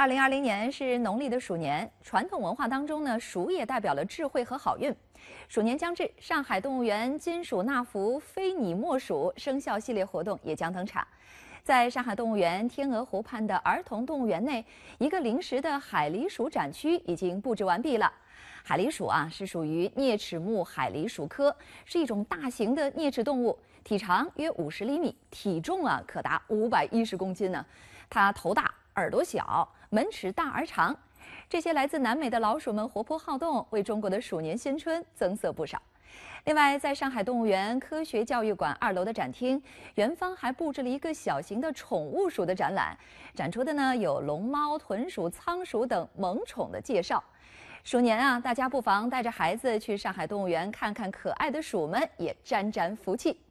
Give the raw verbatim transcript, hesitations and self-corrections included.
二零二零年是农历的鼠年，传统文化当中呢，鼠也代表了智慧和好运。鼠年将至，上海动物园金鼠纳福非你莫属生肖系列活动也将登场。在上海动物园天鹅湖畔的儿童动物园内，一个临时的海狸鼠展区已经布置完毕了。海狸鼠啊，是属于啮齿目海狸鼠科，是一种大型的啮齿动物，体长约五十厘米，体重啊可达五百一十公斤呢、啊。它头大，耳朵小，门齿大而长，这些来自南美的老鼠们活泼好动，为中国的鼠年新春增色不少。另外，在上海动物园科学教育馆二楼的展厅，园方还布置了一个小型的宠物鼠的展览，展出的呢有龙猫、豚鼠、仓鼠等萌宠的介绍。鼠年啊，大家不妨带着孩子去上海动物园看看可爱的鼠们，也沾沾福气。